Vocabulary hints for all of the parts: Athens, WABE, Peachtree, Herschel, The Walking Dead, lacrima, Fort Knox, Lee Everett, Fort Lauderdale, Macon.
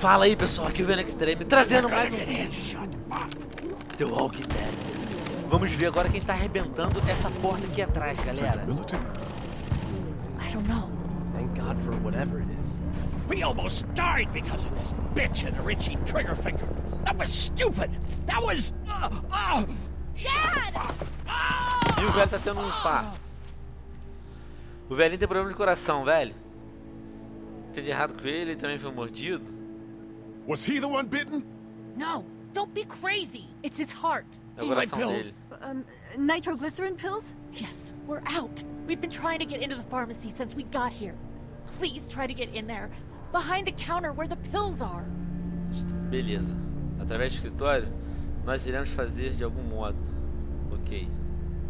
Fala aí, pessoal, aqui o VenomExtreme trazendo mais um vídeo The Walking Dead. Vamos ver agora quem tá arrebentando essa porta aqui atrás, galera. I don't know. Thank God for whatever it is. We almost died because of this bitch and a Richie trigger finger. That was stupid. That was Dad! E o velho tá tendo um infarto. O velhinho tem problema de coração, velho. Entendi errado com ele, também foi mordido. Was he the one bitten? No, don't be crazy. It's his heart. É o coração dele. Nitroglycerin pills? Yes, we're out. We've been trying to get into the pharmacy since we got here. Please try to get in there. Behind the counter where the pills are. Beleza. Através do escritório, nós iremos fazer de algum modo. OK.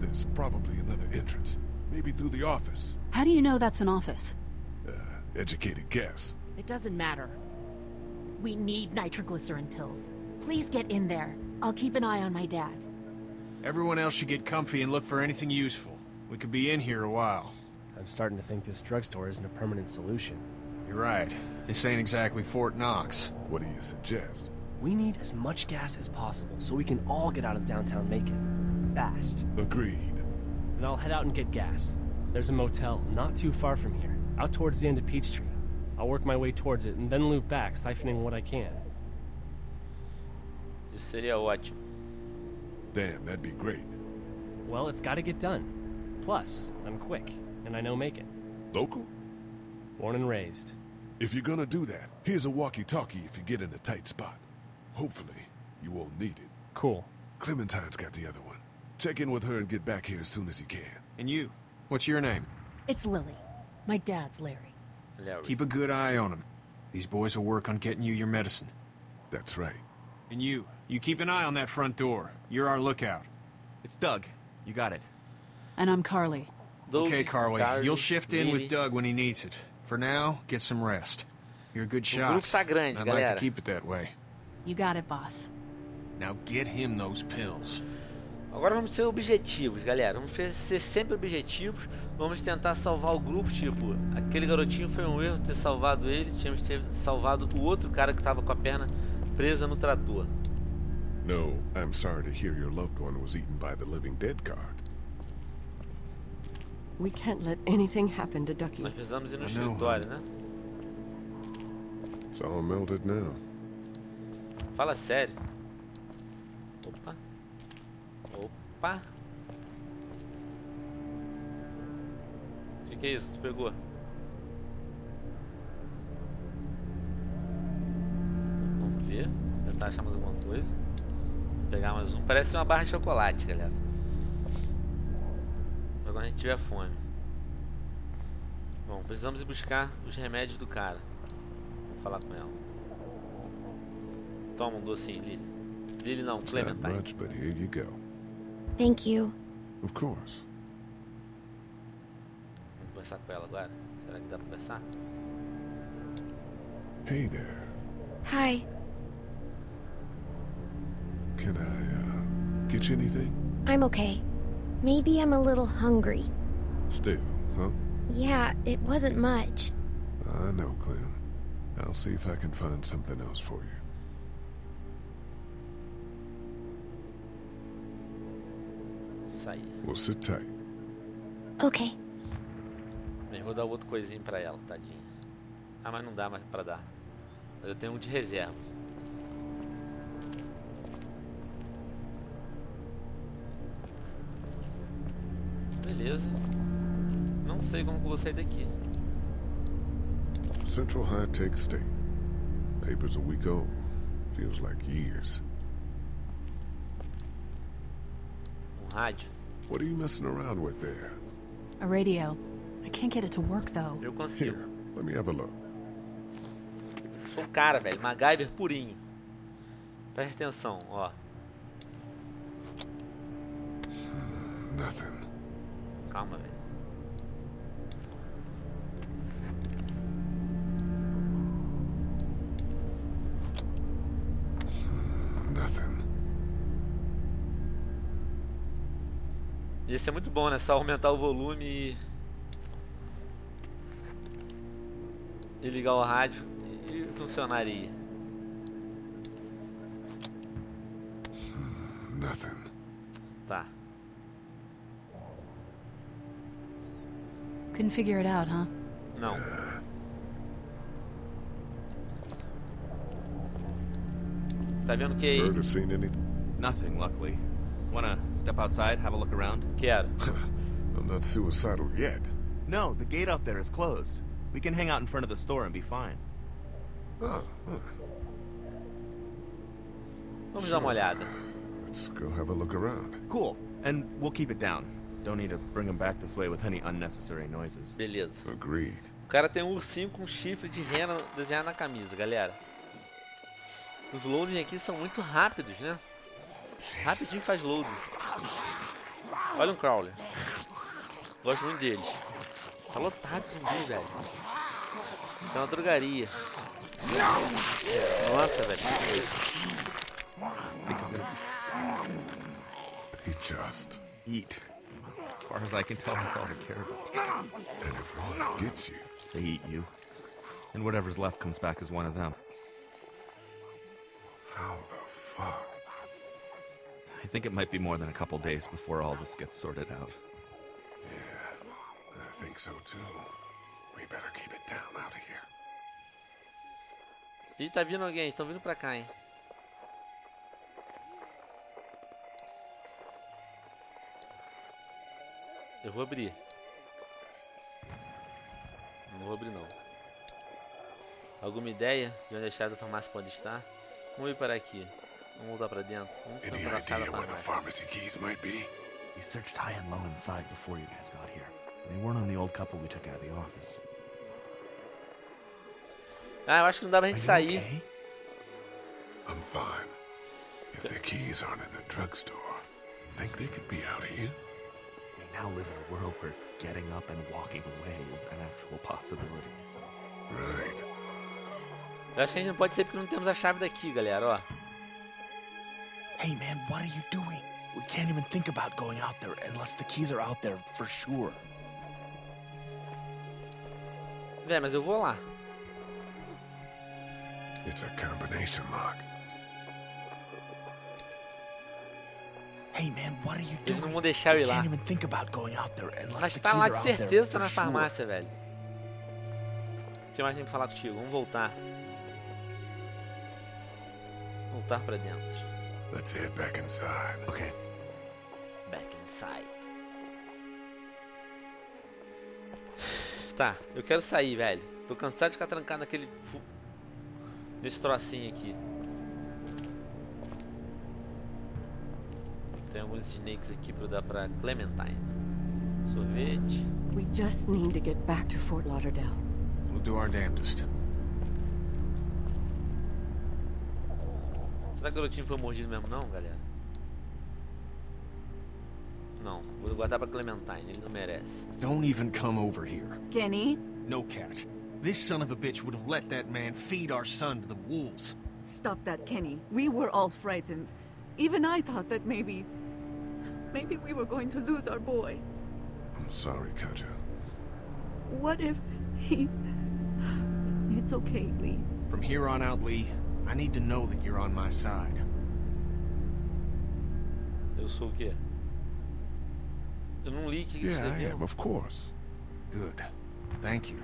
There's probably another entrance. Maybe through the office. How do you know that's an office? Educated guess. It doesn't matter. We need nitroglycerin pills. Please get in there. I'll keep an eye on my dad. Everyone else should get comfy and look for anything useful. We could be in here a while. I'm starting to think this drugstore isn't a permanent solution. You're right. This ain't exactly Fort Knox. What do you suggest? We need as much gas as possible so we can all get out of downtown Macon. Fast. Agreed. Then I'll head out and get gas. There's a motel not too far from here, out towards the end of Peachtree. I'll work my way towards it and then loop back, siphoning what I can. This sería ótimo. Damn, that'd be great. Well, it's gotta get done. Plus, I'm quick, and I know Macon. Local? Born and raised. If you're gonna do that, here's a walkie-talkie if you get in a tight spot. Hopefully, you won't need it. Cool. Clementine's got the other one. Check in with her and get back here as soon as you can. And you? What's your name? It's Lily. My dad's Larry. Keep a good eye on him. These boys will work on getting you your medicine. That's right. And you keep an eye on that front door. You're our lookout. It's Doug. You got it. And I'm Carly. Okay, Carly. You'll shift in with Doug when he needs it. For now, get some rest. You're a good shot. I'd like to keep it that way. You got it, boss. Now get him those pills. Agora vamos ser objetivos, galera. Vamos ser sempre objetivos. Vamos tentar salvar o grupo, tipo... Aquele garotinho foi um erro ter salvado ele. Tínhamos que ter salvado o outro cara que estava com a perna presa no trator. No, I'm sorry to hear your loved one was eaten by the living dead card. We can't let anything happen to Ducky. Nós precisamos ir no escritório, né? It's all melted now. Fala sério. Opa. Opa. Que é isso? Tu pegou? Vamos ver. Tentar achar mais alguma coisa. Vou pegar mais um. Parece uma barra de chocolate, galera. Pra quando a gente tiver fome. Bom, precisamos ir buscar os remédios do cara. Vamos falar com ela. Toma um docinho, Lily. Lily não, Clementine. Much, but here you go. Thank you. Of course. Conversar com ela agora. Será que dá pra conversar? Hey there. Hi. Can I get you anything? I'm okay. Maybe I'm a little hungry. Still, huh? Yeah, it wasn't much. I know, Clem. I'll see if I can find something else for you. We'll sit tight. Okay. Bem, vou dar outro coisinho pra ela, tadinha. Ah, mas não dá mais pra dar. Mas eu tenho um de reserva. Beleza. Não sei como que eu vou sair daqui. Central High Tech State. Papers a week old. Feels like years. Rádio. What are you messing around with there? A radio. I can't get it to work though. Eu consigo. Here, let me have a look. Sou um cara, velho, MacGyver purinho. Presta atenção, ó. Nothing. Calma, velho. Ia ser muito bom, né? Só aumentar o volume e ligar o rádio e funcionaria. nothing. Bah. Couldn't figure it out, huh? No. Tá vendo que... Heard or seen anything? Nothing, luckily. Wanna step outside, have a look around? Quero. I'm not suicidal yet. No, the gate out there is closed. We can hang out in front of the store and be fine. Oh, huh. Vamos dar uma olhada. Let's go have a look around. Cool. And we'll keep it down. Don't need to bring them back this way with any unnecessary noises. Beleza. Agreed. O cara tem ursinho com chifre de rena desenhado na camisa, galera. Os loadings aqui são muito rápidos, né? Rapidinho faz load. Olha um crawler. Gosto muito deles. Tá lotado de zumbi, velho. Tá uma drogaria. Nossa, velho. Que coisa. They just eat. As far as I can tell, that's all they care about. And if one gets you, they eat you. And whatever's left comes back as one of them. How the fuck? I think it might be more than a couple days before all this gets sorted out. Yeah, I think so too. We better keep it down out of here. Ih, tá vindo alguém. Estão vindo pra cá, hein? Eu vou abrir. Não vou abrir, não. Alguma ideia de onde a chave da farmácia pode estar? Vamos ir para aqui. Vamos voltar para dentro. Vamos tentar achar a farmácia. We searched high and low inside before you guys got here. They weren't on the old couple we took out of the office. Ah, eu acho que não dá pra gente sair. Okay? I'm fine. If the keys aren't in the drugstore, think they could be out here? Now live in a world where getting up and walking away is an actual possibility. Right. Eu acho que a gente não pode ser porque não temos a chave daqui, galera, ó. Hey man, what are you doing? We can't even think about going out there unless the keys are out there for sure. Véi, mas eu vou lá. It's a combination lock. Hey man, what are you doing? Eles não vão deixar eu ir lá. Mas tá lá de certeza na farmácia, velho. O que mais tem pra falar contigo? Vamos voltar. Voltar pra dentro. Let's head back inside. Okay. Back inside. Tá, eu quero sair, velho. Tô cansado de ficar trancado naquele... nesse trocinho aqui. Tem alguns snakes aqui para dar para Clementine. Sorvete. We just need to get back to Fort Lauderdale. We'll do our damnedest. Será que o garotinho foi mordido mesmo não, galera? Não, vou guardar para Clementine, ele não merece. Don't even come over here. Kenny? No, Cat. This son of a bitch would have let that man feed our son to the wolves. Stop that, Kenny. We were all frightened. Even I thought that maybe we were going to lose our boy. I'm sorry, Katya. What if he... It's okay, Lee. From here on out, Lee, I need to know that you're on my side. Eu sou o quê? Eu não li que isso daqui. Yeah, I am, of course. Good. Thank you.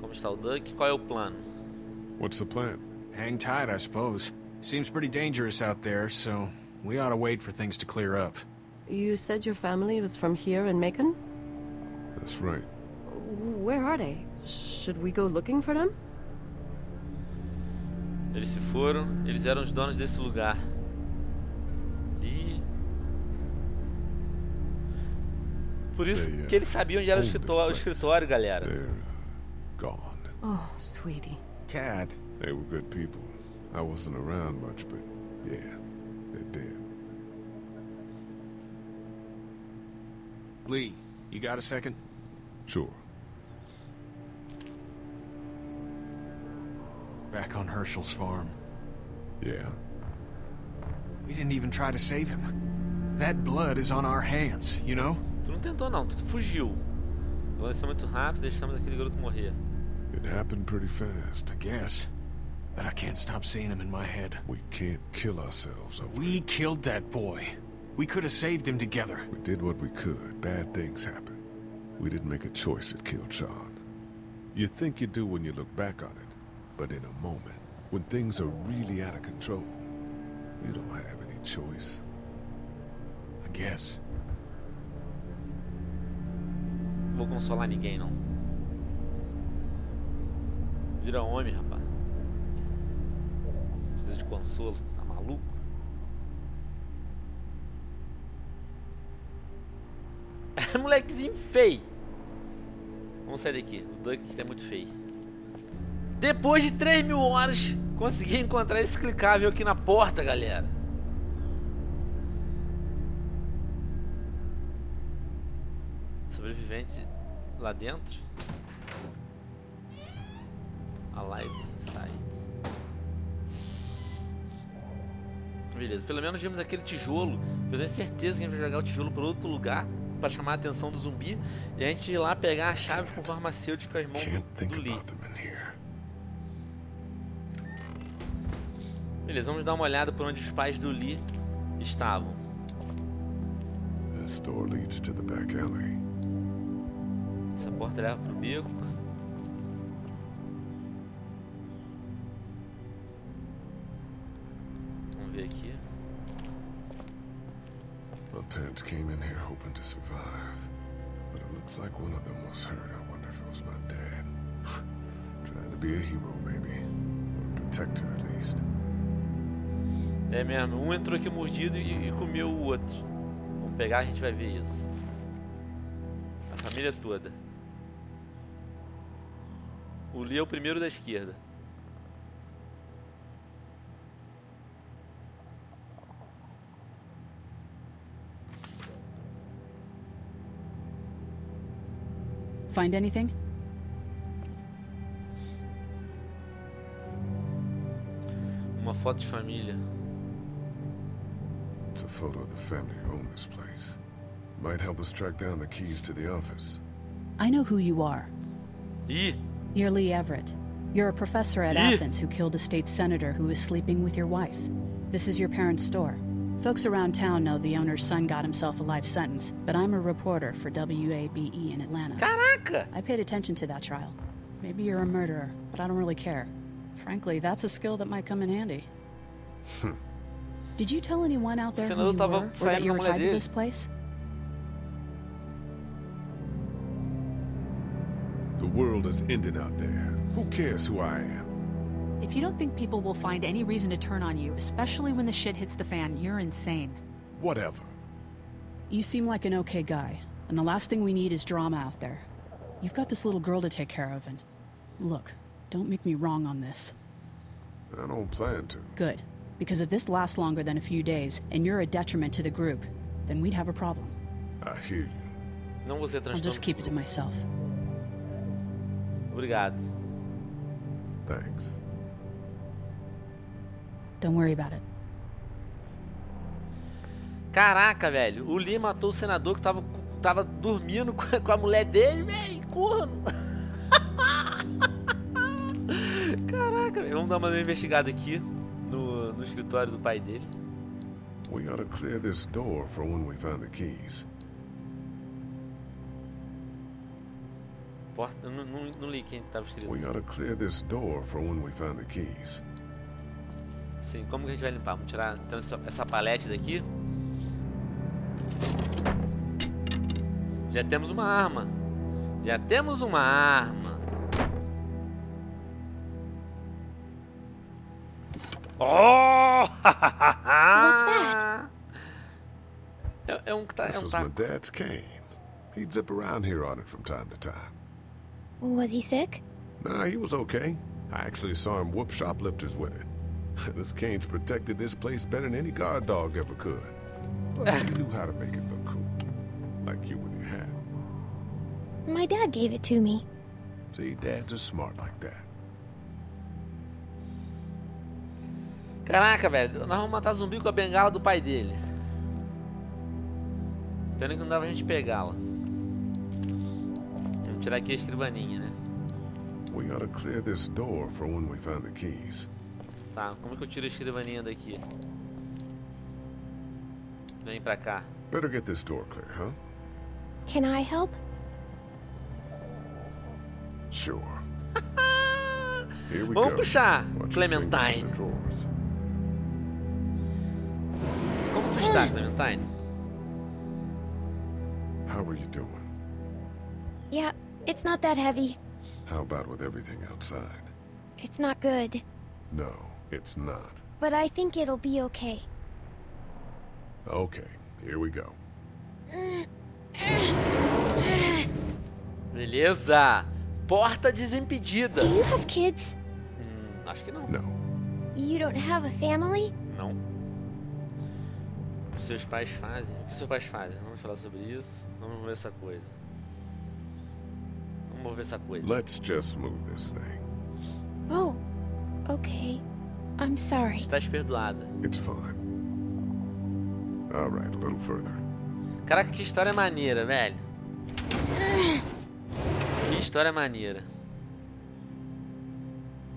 Como está o Duck? Qual é o plano? What's the plan? Hang tight, I suppose. Seems pretty dangerous out there, so we ought to wait for things to clear up. You said your family was from here in Macon? That's right. Where are they? Should we go looking for them? Eles se foram. Eles eram os donos desse lugar. E por isso que eles sabiam onde era o escritório, galera. They're gone. Oh, sweetie. Cat. They were good people. I wasn't around much, but yeah, they did. Lee, you got a second? Sure. Back on Herschel's farm. Yeah. We didn't even try to save him. That blood is on our hands, you know? Tu não tentou não, tu fugiu. Nós somos muito rápidos, deixamos aquele garoto morrer. It happened pretty fast, I guess. but I can't stop seeing him in my head. We can't kill ourselves over it. We killed that boy. We could have saved him together. We did what we could. Bad things happened. We didn't make a choice that killed Sean. You think you do when you look back on it, but in a moment, when things are really out of control, you don't have any choice. I guess. Não vou consolar ninguém, não. Vira homem, rapaz. Precisa de consolo, tá maluco? Molequezinho feio. Vamos sair daqui. O Duck é muito feio. Depois de 3.000 horas, consegui encontrar esse clicável aqui na porta, galera. Sobreviventes lá dentro. Alive inside. Beleza, pelo menos vimos aquele tijolo. Eu tenho certeza que a gente vai jogar o tijolo para outro lugar, para chamar a atenção do zumbi, e a gente ir lá pegar a chave com o farmacêutico, que é o irmão do Lee. Beleza, vamos dar uma olhada por onde os pais do Lee estavam. Essa porta leva pro beco. Vamos ver aqui. My parents came in here hoping to survive, but it looks like one of them was hurt. I wonder if it was my dad. Trying to be a hero, maybe, or a protector at least. É mesmo, entrou aqui mordido e comeu o outro. Vamos pegar, a gente vai ver isso. A família toda. O Lee é o primeiro da esquerda. Find anything? Uma foto de família. It's a photo of the family who own this place. Might help us track down the keys to the office. I know who you are. You're Lee Everett. You're a professor at Athens who killed a state senator who was sleeping with your wife. This is your parents' store. Folks around town know the owner's son got himself a life sentence, but I'm a reporter for WABE in Atlanta. Caraca! I paid attention to that trial. Maybe you're a murderer, but I don't really care. Frankly, that's a skill that might come in handy. Did you tell anyone out there who you were, or that you were tied to this place? The world is ending out there. Who cares who I am? If you don't think people will find any reason to turn on you, especially when the shit hits the fan, you're insane. Whatever. You seem like an okay guy, and the last thing we need is drama out there. You've got this little girl to take care of, and... Look, don't make me wrong on this. I don't plan to. Good. Because if this lasts longer than a few days, and you're a detriment to the group, then we'd have a problem. I hear you. I'll just keep it to myself. Obrigado. Thanks. Don't worry about it. Caraca, velho. O Lee matou o senador que tava dormindo com a mulher dele, velho. Corno. Caraca, velho. Vamos dar uma investigada aqui no escritório do pai dele. We gotta clear this door for when we find the keys. Porta, não li quem tava escrito. We gotta clear this door for when we find the keys. Sim, como que a gente vai limpar? Vamos tirar então essa palete daqui. Já temos uma arma. Já temos uma arma. Oh! É um que tá. This is my dad's cane. He'd zip around here on it from time to time. Was he sick? Nah, he was okay. I actually saw him whoop shoplifters with it. This cane's protected this place better than any guard dog ever could. Plus, he knew how to make it look cool. Like you with your hat. My dad gave it to me. See, dads are smart like that. Caraca, velho. Nós vamos matar zumbi com a bengala do pai dele. Pena que não dava a gente pegá-la. Vamos tirar aqui a escrivaninha, né? We gotta clear this door for when we find the keys. Tá, como é que eu tiro a escrivaninha daqui? Vem pra cá. Better get this door clear, huh? Can I help? Sure. Here we Vamos go. Puxar, Watch Clementine. Como tu está, Clementine? How are you doing? Yeah, it's not that heavy. How about with everything outside? It's not good. No, it's not. But I think it'll be okay. Okay, here we go. Beleza. Porta desimpedida. Do you have kids? Acho que não. No. You don't have a family? Não. Os seus pais fazem? O que seus pais fazem? Vamos falar sobre isso. Vamos ver essa coisa. Vamos ver essa coisa. Let's just move this thing. Oh. Okay. I'm sorry. Estás perdoada. It's fine. All right, a little further. Caraca, que história maneira, velho. Que história maneira.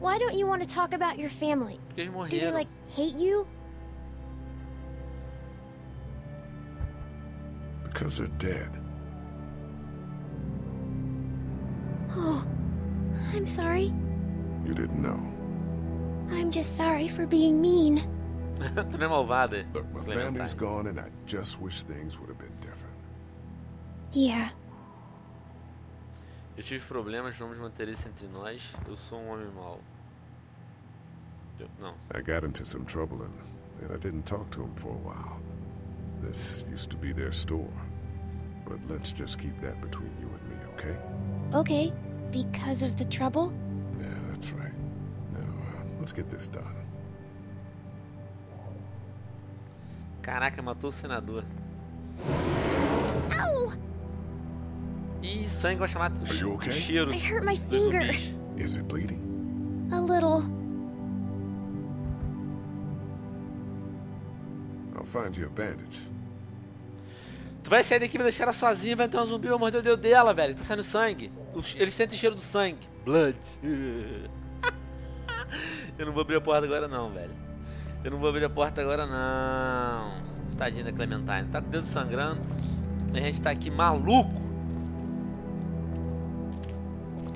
Why don't you want to talk about your family? Porque eles morreram. Do they like hate you? Because they're dead. Oh, I'm sorry. You didn't know. I'm just sorry for being mean. Tu não é malvada. Look, my family's gone and I just wish things would have been different. Yeah. Eu tive problemas, vamos manter isso entre nós. Eu sou homem mau. Não. I got into some trouble and I didn't talk to him for a while. This used to be their store. But let's just keep that between you and me, okay? Okay, because of the trouble? Yeah, that's right. Let's get this done. Caraca, matou o senador. Ow! Ih, sangue vai chamar o cheiro. I hurt my finger. Is it bleeding? A little. I'll find you a bandage. Tu vai sair daqui e me deixar ela sozinha, vai entrar um zumbi, vai morder o dedo dela, velho. Tá saindo sangue. Eles sentem o cheiro do sangue. Blood. Eu não vou abrir a porta agora não, velho. Eu não vou abrir a porta agora não. Tadinha da Clementine. Tá com o dedo sangrando. A gente tá aqui maluco.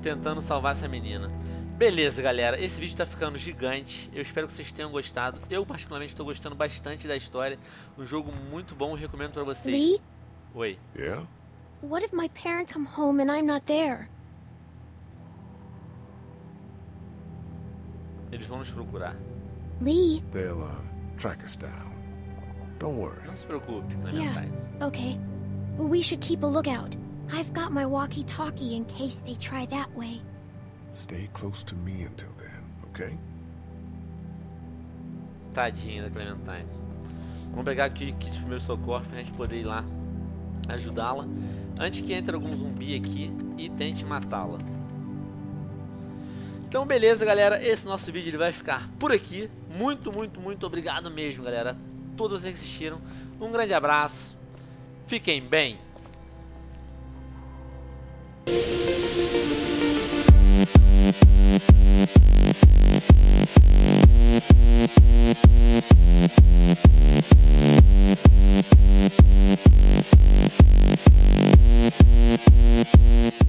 Tentando salvar essa menina. Beleza, galera. Esse vídeo tá ficando gigante. Eu espero que vocês tenham gostado. Eu, particularmente, tô gostando bastante da história. Um jogo muito bom. Recomendo pra vocês. Lee? Oi. Yeah? What if my parents come home and I'm not there? Eles vão nos procurar. Lee. They'll track us down. Don't worry. Não se preocupe, Clementine. Yeah. Okay. We should keep a lookout. I've got my walkie-talkie in case they try that way. Stay close to me until then, okay? Tadinha da Clementine. Vamos pegar aqui kit de primeiro socorro pra gente poder ir lá ajudá-la antes que entre algum zumbi aqui e tente matá-la. Então beleza, galera, esse nosso vídeo ele vai ficar por aqui. Muito obrigado mesmo, galera, a todos vocês que assistiram. Um grande abraço, fiquem bem.